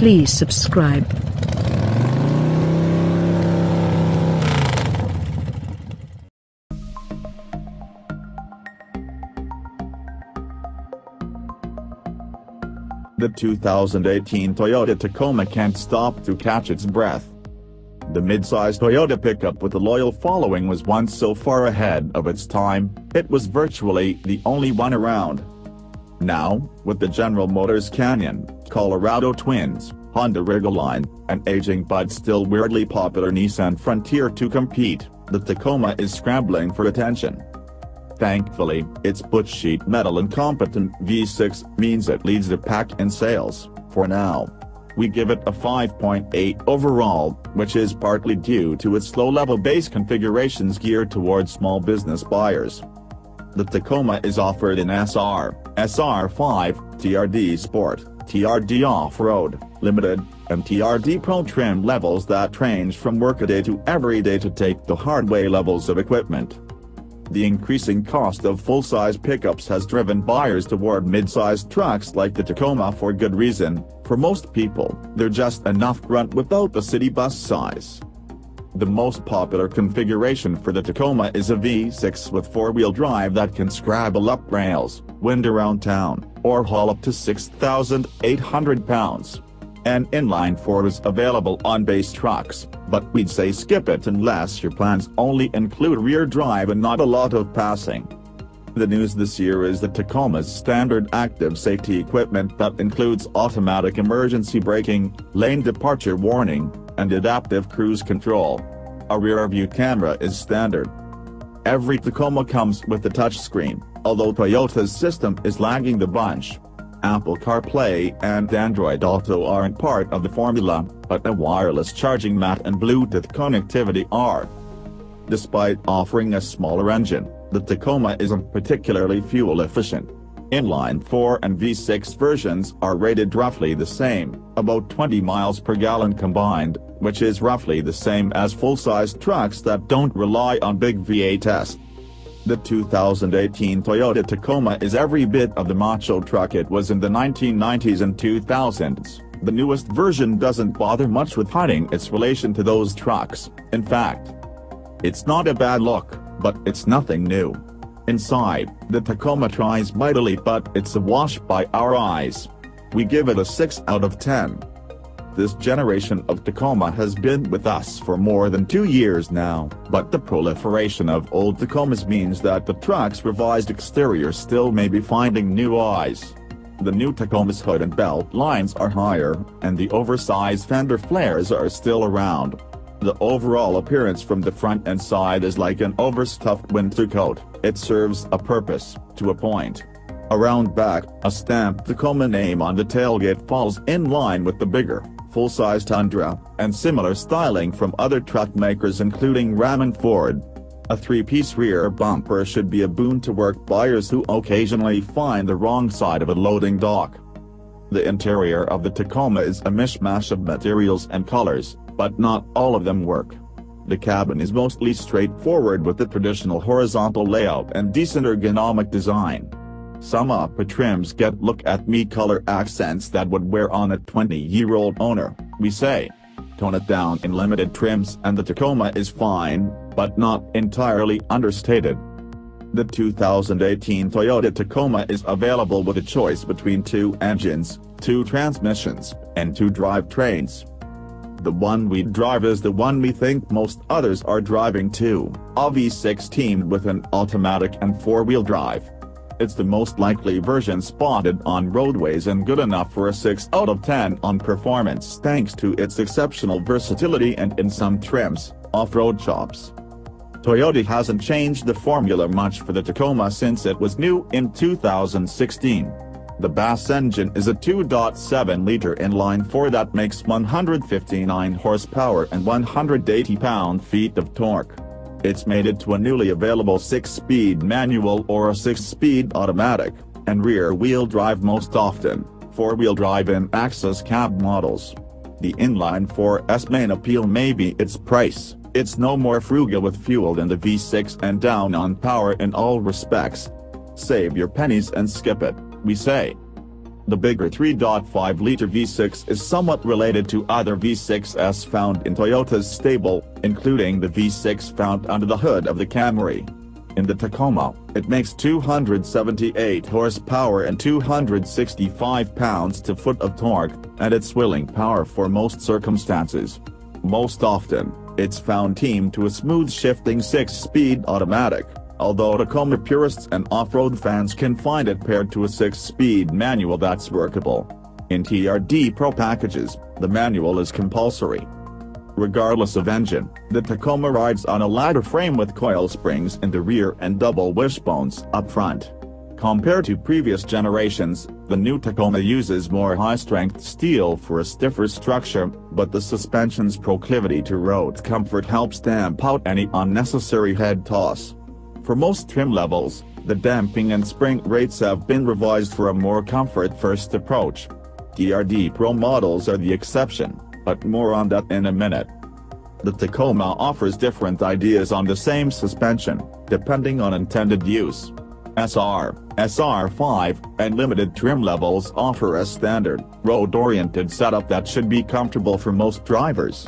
Please subscribe. The 2018 Toyota Tacoma can't stop to catch its breath. The midsize Toyota pickup with a loyal following was once so far ahead of its time, it was virtually the only one around. Now, with the General Motors Canyon, Colorado twins, Honda Ridgeline, an aging but still weirdly popular Nissan Frontier to compete, the Tacoma is scrambling for attention. Thankfully, its butch-sheet metal and competent V6 means it leads the pack in sales, for now. We give it a 5.8 overall, which is partly due to its low-level base configurations geared towards small business buyers. The Tacoma is offered in SR, SR5, TRD Sport, TRD Off-Road, Limited, and TRD Pro trim levels that range from workaday to everyday to take the hardware levels of equipment. The increasing cost of full-size pickups has driven buyers toward mid-size trucks like the Tacoma for good reason. For most people, they're just enough grunt without the city bus size. The most popular configuration for the Tacoma is a V6 with four-wheel drive that can scrabble up rails, wind around town, or haul up to 6,800 pounds. An inline-4 is available on base trucks, but we'd say skip it unless your plans only include rear drive and not a lot of passing. The news this year is the Tacoma's standard active safety equipment that includes automatic emergency braking, lane departure warning, and adaptive cruise control. A rear-view camera is standard. Every Tacoma comes with a touchscreen, although Toyota's system is lagging the bunch. Apple CarPlay and Android Auto aren't part of the formula, but a wireless charging mat and Bluetooth connectivity are. Despite offering a smaller engine, the Tacoma isn't particularly fuel efficient. Inline-4 and V6 versions are rated roughly the same, about 20 miles per gallon combined, which is roughly the same as full-size trucks that don't rely on big V8s. The 2018 Toyota Tacoma is every bit of the macho truck it was in the 1990s and 2000s. The newest version doesn't bother much with hiding its relation to those trucks, in fact. It's not a bad look, but it's nothing new. Inside, the Tacoma tries mightily, but it's awash by our eyes. We give it a 6 out of 10. This generation of Tacoma has been with us for more than 2 years now, but the proliferation of old Tacomas means that the truck's revised exterior still may be finding new eyes. The new Tacoma's hood and belt lines are higher, and the oversized fender flares are still around. The overall appearance from the front and side is like an overstuffed winter coat. It serves a purpose, to a point. Around back, a stamped Tacoma name on the tailgate falls in line with the bigger, full-size Tundra, and similar styling from other truck makers including Ram and Ford. A three-piece rear bumper should be a boon to work buyers who occasionally find the wrong side of a loading dock. The interior of the Tacoma is a mishmash of materials and colors, but not all of them work. The cabin is mostly straightforward with the traditional horizontal layout and decent ergonomic design. Some upper trims get look-at-me color accents that would wear on a 20-year-old owner, we say. Tone it down in limited trims and the Tacoma is fine, but not entirely understated. The 2018 Toyota Tacoma is available with a choice between 2 engines, 2 transmissions, and 2 drivetrains. The one we drive is the one we think most others are driving to, a V6 teamed with an automatic and 4-wheel drive. It's the most likely version spotted on roadways and good enough for a 6 out of 10 on performance thanks to its exceptional versatility and, in some trims, off-road chops. Toyota hasn't changed the formula much for the Tacoma since it was new in 2016. The Bass engine is a 2.7-liter inline-4 that makes 159 horsepower and 180 pound-feet of torque. It's mated to a newly available 6-speed manual or a 6-speed automatic, and rear-wheel drive most often, 4-wheel drive in access cab models. The inline-4's main appeal may be its price. It's no more frugal with fuel than the V6 and down on power in all respects. Save your pennies and skip it, we say. The bigger 3.5-liter V6 is somewhat related to other V6s found in Toyota's stable, including the V6 found under the hood of the Camry. In the Tacoma, it makes 278 horsepower and 265 pounds-to-foot of torque, and it's willing power for most circumstances. Most often, it's found teamed to a smooth shifting 6-speed automatic, although Tacoma purists and off-road fans can find it paired to a 6-speed manual that's workable. In TRD Pro packages, the manual is compulsory. Regardless of engine, the Tacoma rides on a ladder frame with coil springs in the rear and double wishbones up front. Compared to previous generations, the new Tacoma uses more high-strength steel for a stiffer structure, but the suspension's proclivity to road comfort helps damp out any unnecessary head toss. For most trim levels, the damping and spring rates have been revised for a more comfort-first approach. TRD Pro models are the exception, but more on that in a minute. The Tacoma offers different ideas on the same suspension, depending on intended use. SR, SR5, and Limited trim levels offer a standard, road-oriented setup that should be comfortable for most drivers.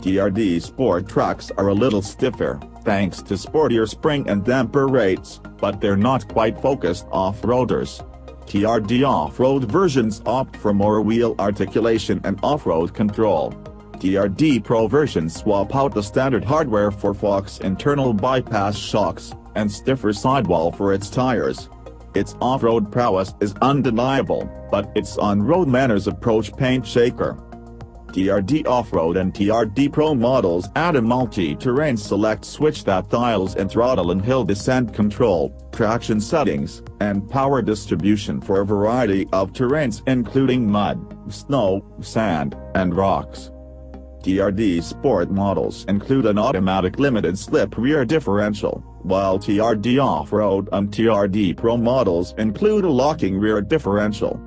TRD Sport trucks are a little stiffer, thanks to sportier spring and damper rates, but they're not quite focused off-roaders. TRD off-road versions opt for more wheel articulation and off-road control. TRD Pro versions swap out the standard hardware for Fox internal bypass shocks, and stiffer sidewall for its tires. Its off-road prowess is undeniable, but its on-road manners approach paint shaker. TRD Off-Road and TRD Pro models add a multi-terrain select switch that dials in throttle and hill descent control, traction settings, and power distribution for a variety of terrains including mud, snow, sand, and rocks. TRD Sport models include an automatic limited slip rear differential, while TRD Off-Road and TRD Pro models include a locking rear differential.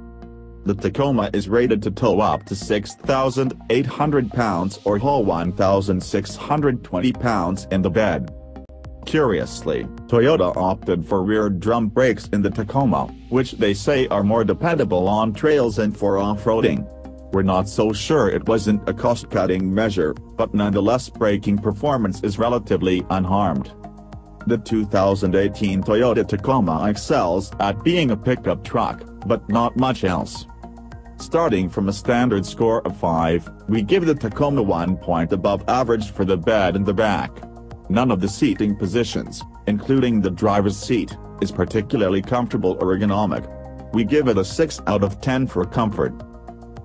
The Tacoma is rated to tow up to 6,800 pounds or haul 1,620 pounds in the bed. Curiously, Toyota opted for rear drum brakes in the Tacoma, which they say are more dependable on trails and for off-roading. We're not so sure it wasn't a cost-cutting measure, but nonetheless braking performance is relatively unharmed. The 2018 Toyota Tacoma excels at being a pickup truck, but not much else. Starting from a standard score of 5, we give the Tacoma 1 point above average for the bed and the back. None of the seating positions, including the driver's seat, is particularly comfortable or ergonomic. We give it a 6 out of 10 for comfort.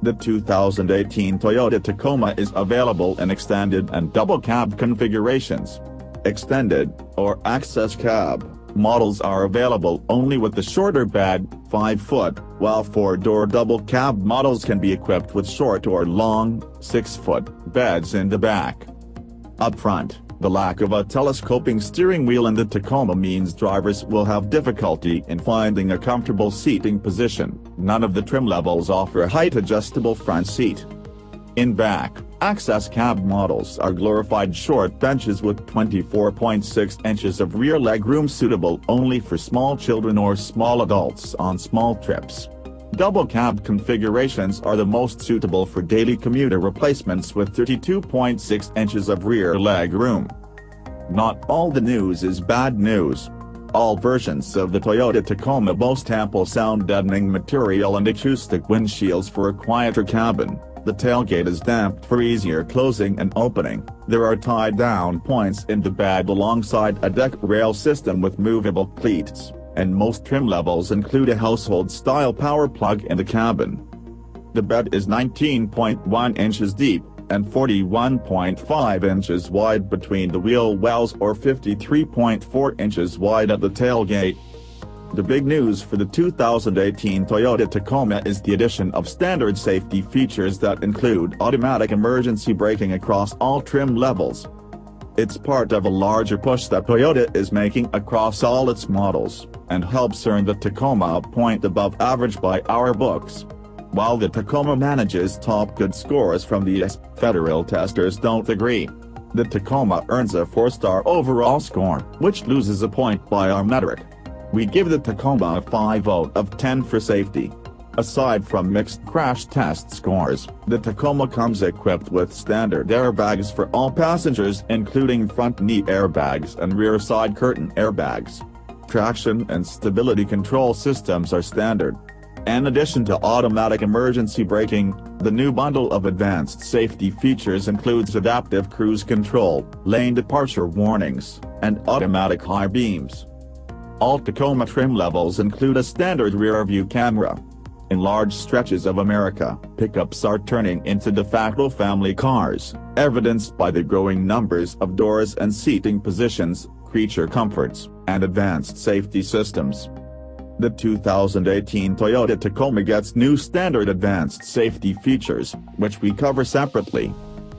The 2018 Toyota Tacoma is available in extended and double cab configurations. Extended, or access cab, models are available only with the shorter bed, 5 foot, while 4-door double cab models can be equipped with short or long, 6-foot, beds in the back. Up front, the lack of a telescoping steering wheel in the Tacoma means drivers will have difficulty in finding a comfortable seating position. None of the trim levels offer a height-adjustable front seat. In back, access cab models are glorified short benches with 24.6 inches of rear legroom suitable only for small children or small adults on small trips. Double cab configurations are the most suitable for daily commuter replacements with 32.6 inches of rear legroom. Not all the news is bad news. All versions of the Toyota Tacoma boast ample sound deadening material and acoustic windshields for a quieter cabin. The tailgate is damped for easier closing and opening, there are tie-down points in the bed alongside a deck rail system with movable cleats, and most trim levels include a household-style power plug in the cabin. The bed is 19.1 inches deep, and 41.5 inches wide between the wheel wells or 53.4 inches wide at the tailgate. The big news for the 2018 Toyota Tacoma is the addition of standard safety features that include automatic emergency braking across all trim levels. It's part of a larger push that Toyota is making across all its models, and helps earn the Tacoma a point above average by our books. While the Tacoma manages top good scores from the US, federal testers don't agree. The Tacoma earns a 4-star overall score, which loses a point by our metric. We give the Tacoma a 5 out of 10 for safety. Aside from mixed crash test scores, the Tacoma comes equipped with standard airbags for all passengers, including front knee airbags and rear side curtain airbags. Traction and stability control systems are standard. In addition to automatic emergency braking, the new bundle of advanced safety features includes adaptive cruise control, lane departure warnings, and automatic high beams. All Tacoma trim levels include a standard rear-view camera. In large stretches of America, pickups are turning into de facto family cars, evidenced by the growing numbers of doors and seating positions, creature comforts, and advanced safety systems. The 2018 Toyota Tacoma gets new standard advanced safety features, which we cover separately.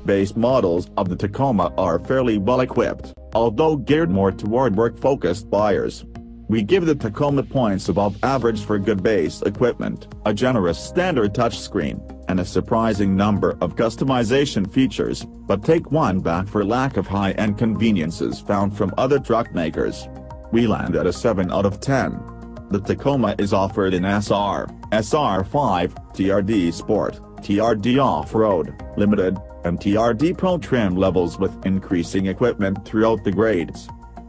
Base models of the Tacoma are fairly well equipped, although geared more toward work-focused buyers. We give the Tacoma points above average for good base equipment, a generous standard touchscreen, and a surprising number of customization features, but take one back for lack of high-end conveniences found from other truck makers. We land at a 7 out of 10. The Tacoma is offered in SR, SR5, TRD Sport, TRD Off-Road, Limited, and TRD Pro trim levels with increasing equipment throughout the grades.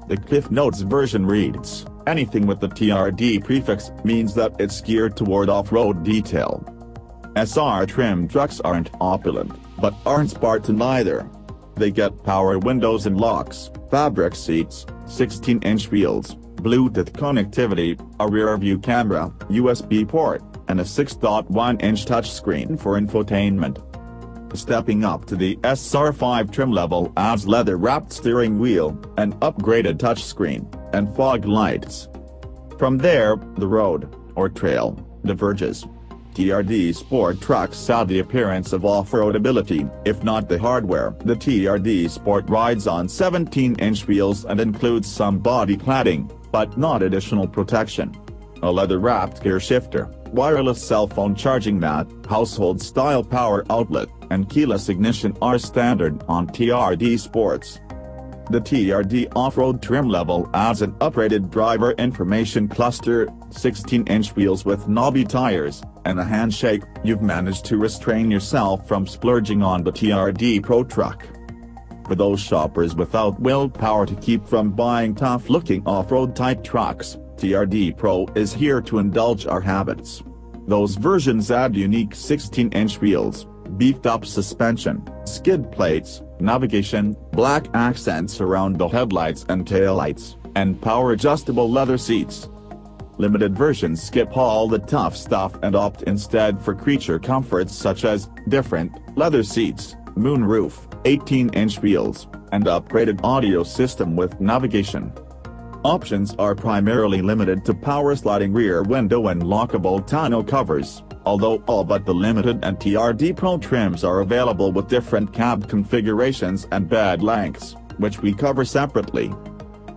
The Cliff Notes version reads, "Anything with the TRD prefix means that it's geared toward off-road detail." SR trim trucks aren't opulent, but aren't Spartan either. They get power windows and locks, fabric seats, 16-inch wheels, Bluetooth connectivity, a rear-view camera, USB port, and a 6.1-inch touchscreen for infotainment. Stepping up to the SR5 trim level adds leather-wrapped steering wheel, an upgraded touchscreen, and fog lights. From there, the road, or trail, diverges. TRD Sport trucks add the appearance of off-roadability, if not the hardware. The TRD Sport rides on 17-inch wheels and includes some body cladding, but not additional protection. A leather-wrapped gear shifter, wireless cell phone charging mat, household-style power outlet, and keyless ignition are standard on TRD Sports. The TRD off-road trim level adds an upgraded driver information cluster, 16-inch wheels with knobby tires, and a handshake. You've managed to restrain yourself from splurging on the TRD Pro truck. For those shoppers without willpower to keep from buying tough-looking off-road type trucks, TRD Pro is here to indulge our habits. Those versions add unique 16-inch wheels, beefed-up suspension, skid plates, navigation, black accents around the headlights and taillights, and power-adjustable leather seats. Limited versions skip all the tough stuff and opt instead for creature comforts such as different leather seats, moonroof, 18-inch wheels, and upgraded audio system with navigation. Options are primarily limited to power sliding rear window and lockable tonneau covers, although all but the Limited and TRD Pro trims are available with different cab configurations and bed lengths, which we cover separately.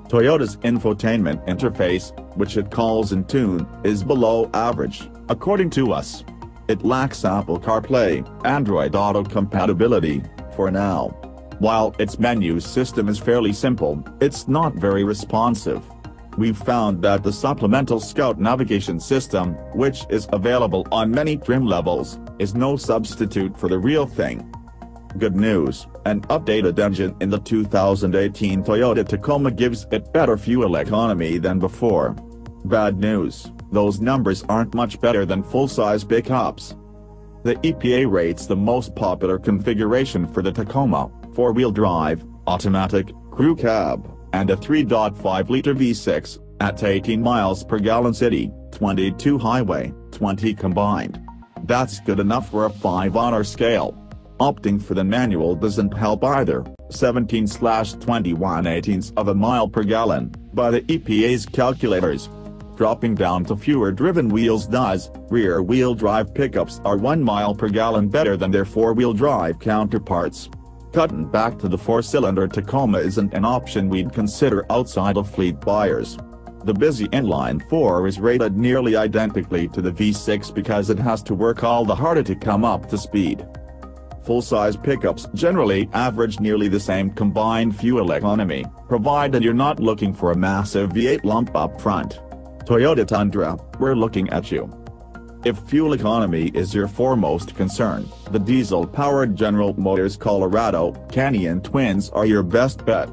Toyota's infotainment interface, which it calls Entune, is below average, according to us. It lacks Apple CarPlay, Android Auto compatibility, for now. While its menu system is fairly simple, it's not very responsive. We've found that the supplemental Scout navigation system, which is available on many trim levels, is no substitute for the real thing. Good news, an updated engine in the 2018 Toyota Tacoma gives it better fuel economy than before. Bad news, those numbers aren't much better than full-size pickups. The EPA rates the most popular configuration for the Tacoma, four-wheel drive, automatic, crew cab, and a 3.5-liter V6, at 18 miles per gallon city, 22 highway, 20 combined. That's good enough for a 5 on our scale. Opting for the manual doesn't help either, 17/21/18 of a mile per gallon, by the EPA's calculators. Dropping down to fewer driven wheels does. Rear-wheel drive pickups are 1 mile per gallon better than their four-wheel drive counterparts. Cutting back to the four-cylinder Tacoma isn't an option we'd consider outside of fleet buyers. The busy inline 4 is rated nearly identically to the V6 because it has to work all the harder to come up to speed. Full-size pickups generally average nearly the same combined fuel economy, provided you're not looking for a massive V8 lump up front. Toyota Tundra, we're looking at you. If fuel economy is your foremost concern, the diesel-powered General Motors Colorado Canyon twins are your best bet.